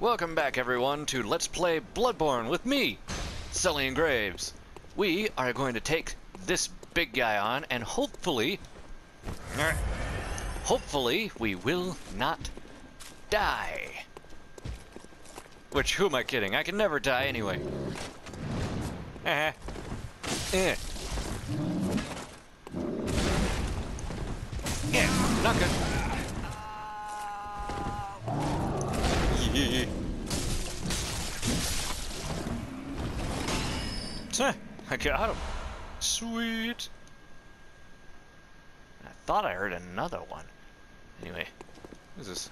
Welcome back, everyone, to Let's Play Bloodborne with me, Xelion Graves. We are going to take this big guy on, and hopefully we will not die. Which, who am I kidding? I can never die anyway. Yeah, not good. I got him. Sweet. I thought I heard another one. Anyway, what is this?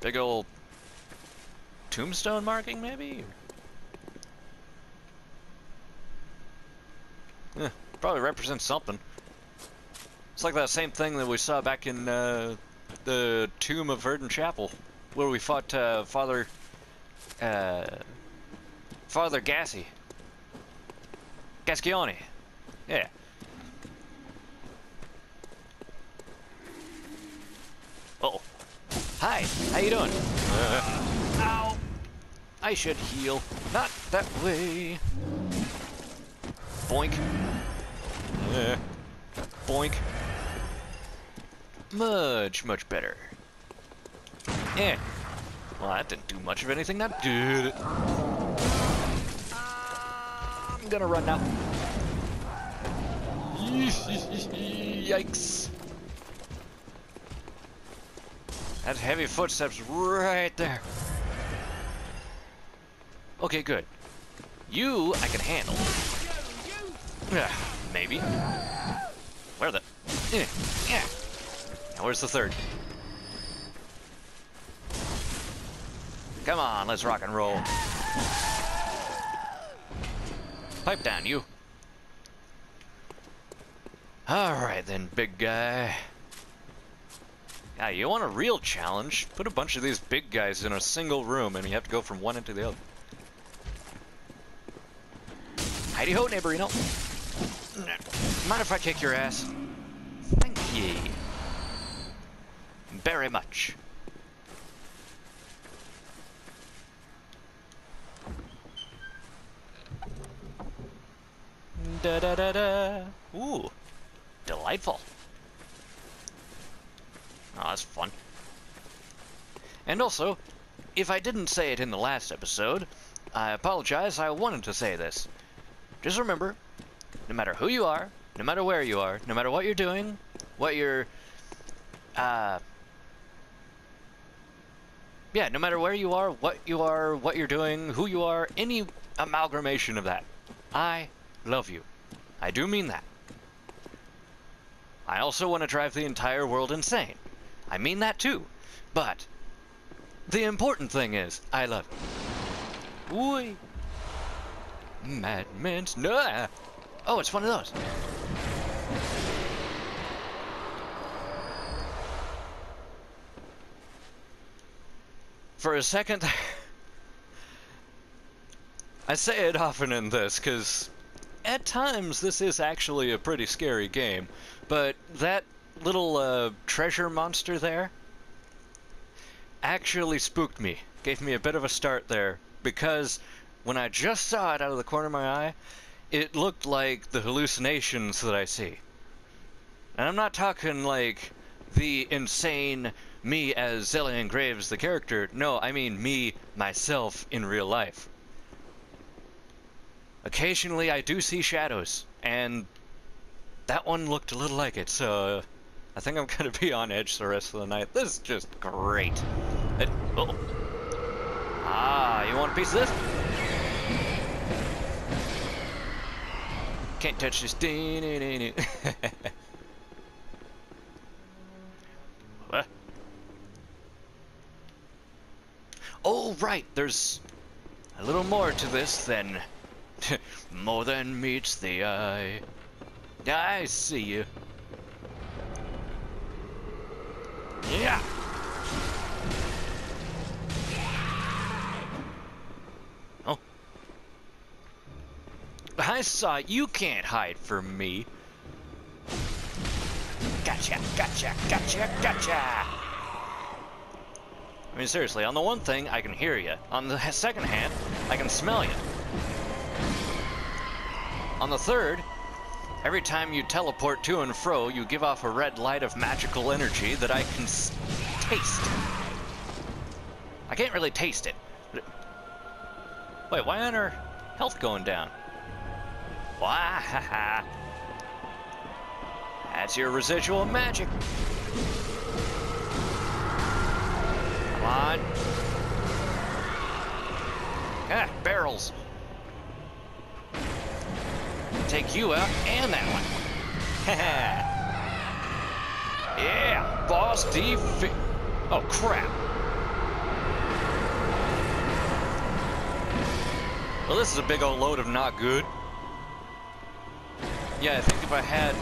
Big old tombstone marking, maybe? Yeah, probably represents something. It's like that same thing that we saw back in the tomb of Verdon Chapel, where we fought Father Gassy Gascioni. Yeah. Uh-oh. Hi. How you doing? Ow. I should heal. Not that way. Boink. Boink. Much better. Eh. Well, that didn't do much of anything. That did it. I'm gonna run now. Yikes. That's heavy footsteps right there. Okay, good. You, I can handle. Maybe. Where the... Yeah. Now where's the third? Come on, let's rock and roll. Pipe down, you. Alright then, big guy. Yeah, you want a real challenge? Put a bunch of these big guys in a single room and you have to go from one end to the other. Hidey-ho, neighbor, you know. Mind if I kick your ass? Thank ye. Very much. Da-da-da-da. Ooh. Delightful. Oh, that's fun. And also, if I didn't say it in the last episode, I apologize, I wanted to say this. Just remember, no matter who you are, no matter where you are, no matter what you're doing, what you're... yeah, no matter where you are, what you're doing, who you are, any amalgamation of that, I love you. I do mean that. I also want to drive the entire world insane. I mean that too. But the important thing is, I love you. Ooh. Madman's... No! Oh, it's one of those. For a second, I say it often in this, because at times this is actually a pretty scary game, but that little treasure monster there actually spooked me, gave me a bit of a start there, because when I just saw it out of the corner of my eye, it looked like the hallucinations that I see. And I'm not talking like the insane... me as Xelion Graves, the character. No, I mean me, myself, in real life. Occasionally I do see shadows, and that one looked a little like it, so I think I'm gonna be on edge the rest of the night. This is just great. Oh. Ah, you want a piece of this? Can't touch this. Oh, right, there's a little more to this than... more than meets the eye. I see you. Yeah! Oh. I saw it. You can't hide from me. Gotcha, gotcha, gotcha, gotcha! I mean, seriously, on the one thing, I can hear you. On the second hand, I can smell you. On the third, every time you teleport to and fro, you give off a red light of magical energy that I can taste. I can't really taste it. Wait, why aren't our health going down? Wahaha. That's your residual magic. Come on. Ah, barrels. Take you out and that one. Yeah, boss defeat. Oh, crap. Well, this is a big old load of not good. Yeah, I think if I had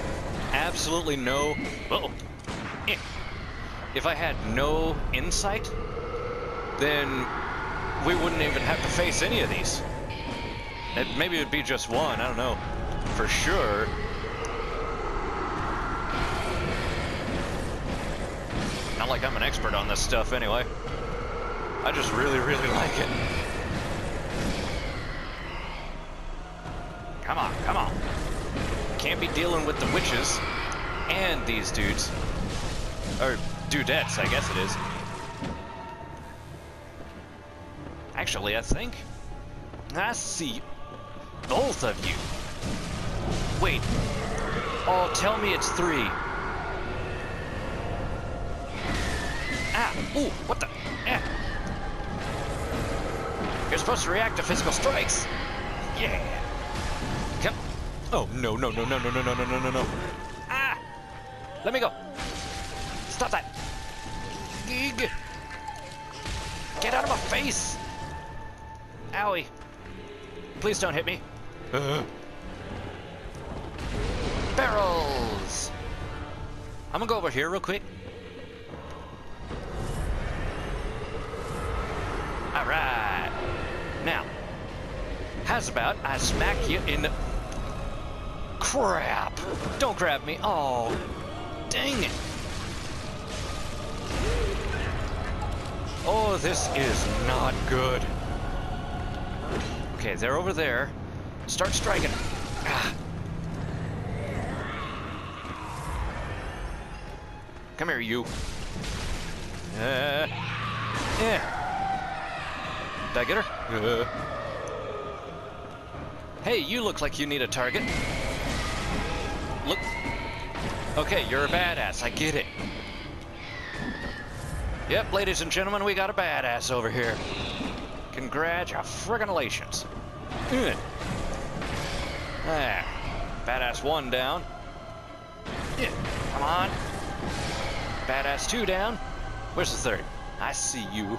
absolutely no... Uh-oh. If I had no insight, then we wouldn't even have to face any of these. Maybe it would be just one, I don't know. For sure. Not like I'm an expert on this stuff anyway. I just really, really like it. Come on, come on. Can't be dealing with the witches and these dudes. Or dudettes, I guess it is. Actually, I think I see both of you. Wait. Oh, tell me it's three. Ah, ooh, what the? Ah. You're supposed to react to physical strikes. Yeah. Come. Oh, no, no, no, no, no, no, no, no, no, no. Ah! Let me go. Stop that. Get out of my face. Owie. Please don't hit me. Barrels! I'm gonna go over here real quick. Alright. Now, how's about I smack you in the... Crap! Don't grab me. Oh, dang it. Oh, this is not good. Okay, they're over there. Start striking. Ah. Come here, you. Yeah. Did I get her? Hey, you look like you need a target. Look. Okay, you're a badass. I get it. Yep, ladies and gentlemen, we got a badass over here. Congratulations. There. Badass one down. Yeah. Come on. Badass two down. Where's the third? I see you.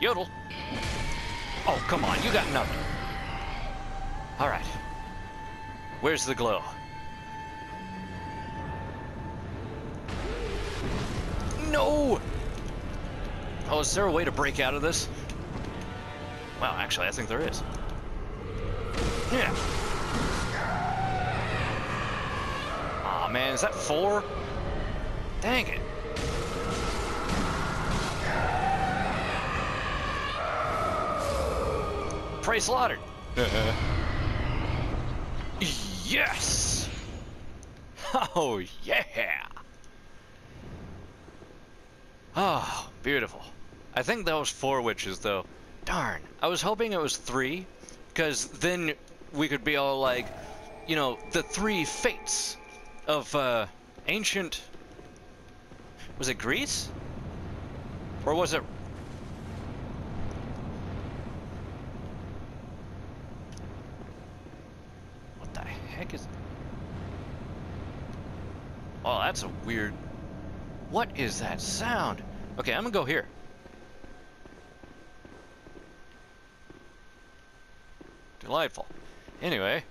Yodel. Oh, come on. You got nothing. All right. Where's the glow? No! Oh, is there a way to break out of this? Well, actually, I think there is. Yeah. Aw, man, is that four? Dang it. Prey slaughtered. Yes! Oh, yeah! Oh, beautiful. I think that was four witches, though. Darn. I was hoping it was three, because then we could be all like, you know, the three fates of ancient... Was it Greece? Or was it... What the heck is... Oh, that's a weird... What is that sound? Okay, I'm gonna go here. Delightful. Anyway.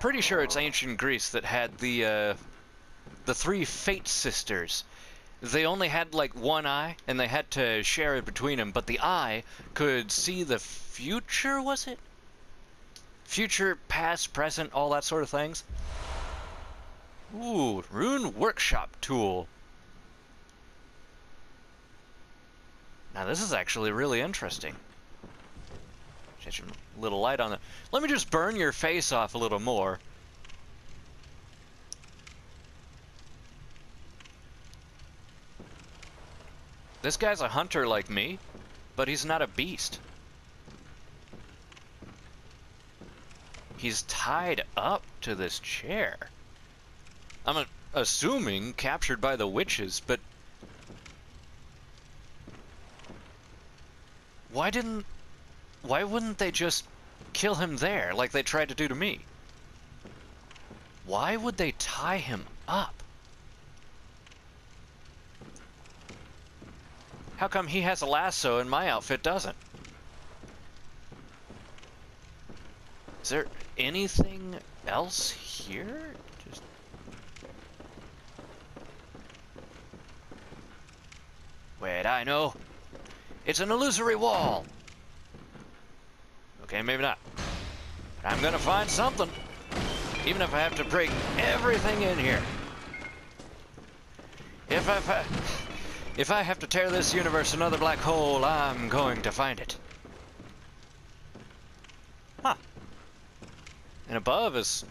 Pretty sure it's ancient Greece that had the three Fate sisters. They only had like one eye, and they had to share it between them, but the eye could see the future, was it? Future, past, present, all that sort of things. Ooh, Rune Workshop Tool. Now this is actually really interesting. Shed some little light on it. Let me just burn your face off a little more. This guy's a hunter like me, but he's not a beast. He's tied up to this chair. I'm assuming captured by the witches, but... Why wouldn't they just kill him there like they tried to do to me? Why would they tie him up? How come he has a lasso and my outfit doesn't? Is there anything else here? Just... Wait, I know. It's an illusory wall. Okay, maybe not. But I'm gonna find something. Even if I have to break everything in here. If I have to tear this universe another black hole, I'm going to find it. Huh. And above is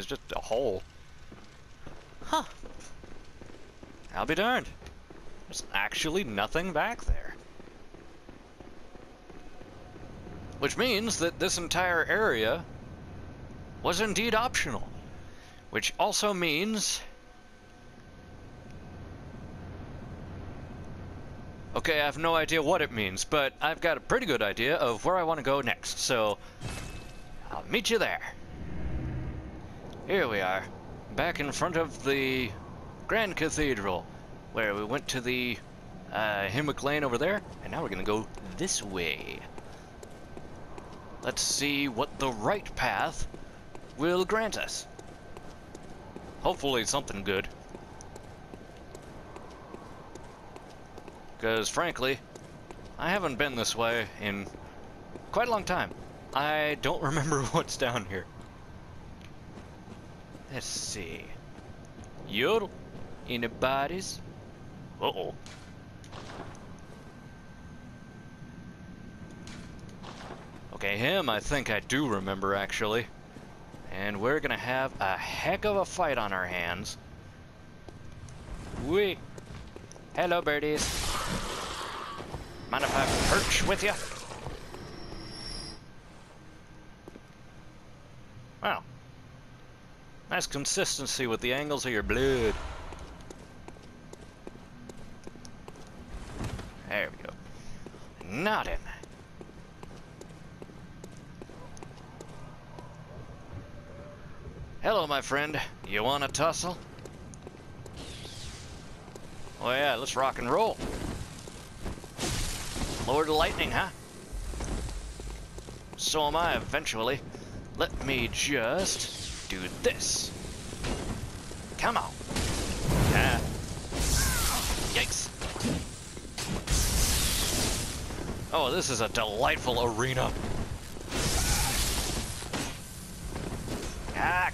just a hole. Huh. I'll be darned. There's actually nothing back there. Which means that this entire area was indeed optional. Which also means... Okay, I have no idea what it means, but I've got a pretty good idea of where I want to go next, so I'll meet you there. Here we are, back in front of the Grand Cathedral, where we went to the Hemwick Lane over there, and now we're going to go this way. Let's see what the right path will grant us. Hopefully something good. Because, frankly, I haven't been this way in quite a long time. I don't remember what's down here. Let's see. Yodel. Anybody's? Uh-oh. Okay, him I think I do remember, actually. And we're gonna have a heck of a fight on our hands. Wee. Hello, birdies. Mind if I perch with you? Wow. Nice consistency with the angles of your blood. There we go. Not him. Hello, my friend. You want a tussle? Oh yeah, let's rock and roll. Lord of Lightning, huh? So am I eventually. Let me just do this. Come on. Yikes. Oh, this is a delightful arena. Ah.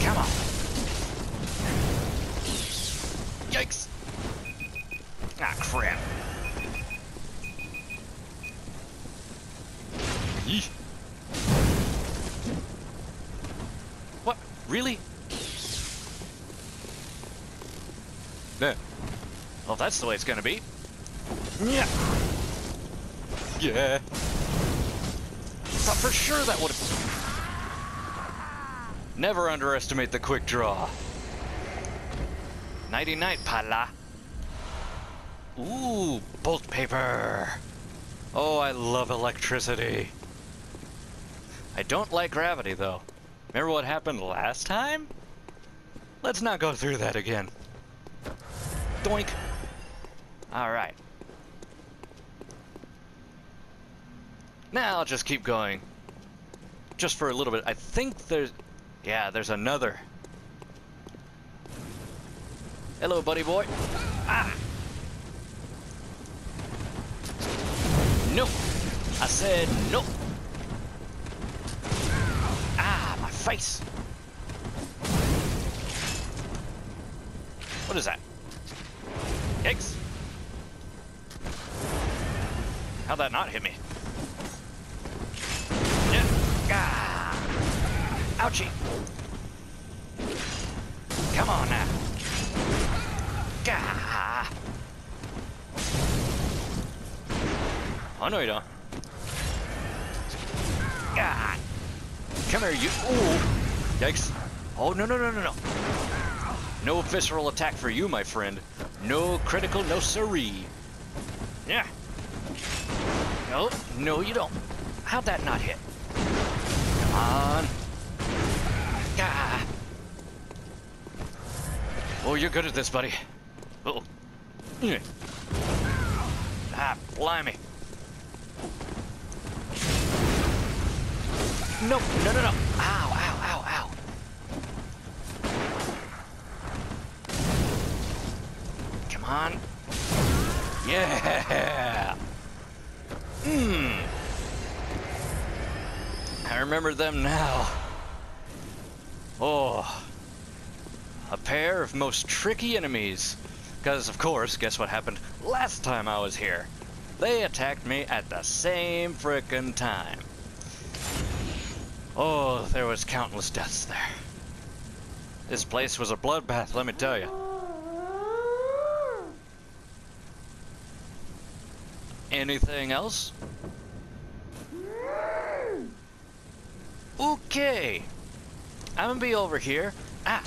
Come on. Yikes. Ah, crap. Yeesh. What? Really? There. Well, that's the way it's gonna be. Yeah. Yeah. Thought for sure that would've... Never underestimate the quick draw. Nighty-night, pala. Ooh, bolt paper. Oh, I love electricity. I don't like gravity, though. Remember what happened last time? Let's not go through that again. Doink. All right. Now I'll just keep going. Just for a little bit. I think there's... Yeah, there's another. Hello, buddy boy. Ah! No! I said no! face! What is that? Yikes! How'd that not hit me? Yeah. Ah. Ouchie! Come on now! Gah! Oh no you don't. Gah! Come here you! Ooh! Yikes! Oh no no no no no! No visceral attack for you, my friend. No critical, no siree. Yeah. No, no you don't. How'd that not hit? Come on. Gah! Oh, you're good at this, buddy. Uh-oh. Ah, blimey. No, no, no, no. Ow, ow, ow, ow. Come on. Yeah. Mmm. I remember them now. Oh. A pair of most tricky enemies. Because, of course, guess what happened last time I was here? They attacked me at the same frickin' time. Oh, there was countless deaths there. This place was a bloodbath, let me tell you. Anything else? Okay. I'm gonna be over here. Ah.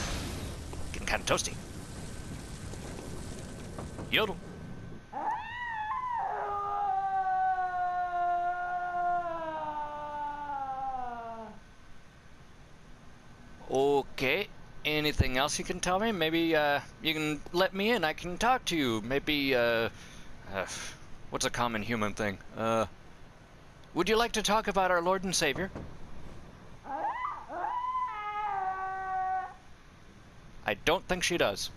Kind of toasty. Yodel. Okay. Anything else you can tell me? Maybe you can let me in. I can talk to you. Maybe what's a common human thing? Would you like to talk about our Lord and Savior? I don't think she does.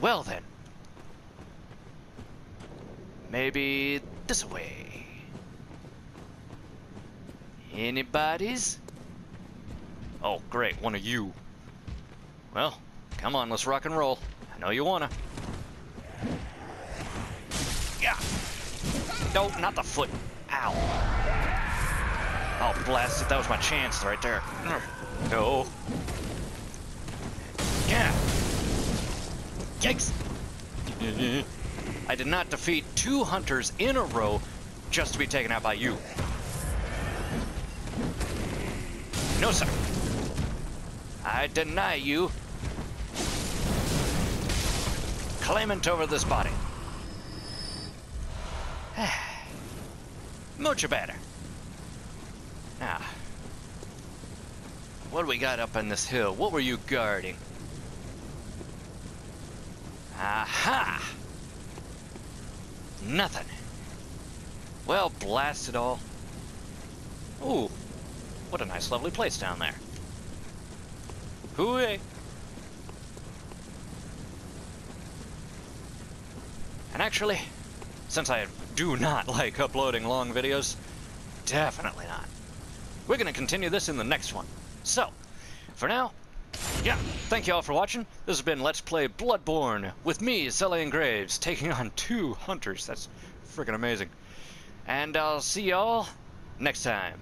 Well then. Maybe this way. Anybody's? Oh, great, one of you. Well, come on, let's rock and roll. I know you wanna. Yeah. No, not the foot. Ow. Oh, blast it. That was my chance right there. No. Yeah. Yikes. I did not defeat two hunters in a row just to be taken out by you. No, sir. I deny you claimant over this body. Much better. Now, what do we got up on this hill? What were you guarding? Aha! Nothing. Well, blast it all. Ooh, what a nice lovely place down there. Hooray! And actually, since I do not like uploading long videos, definitely not. We're gonna continue this in the next one. So, for now, yeah, thank you all for watching. This has been Let's Play Bloodborne with me, Xelion Graves, taking on two hunters. That's freaking amazing. And I'll see y'all next time.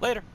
Later.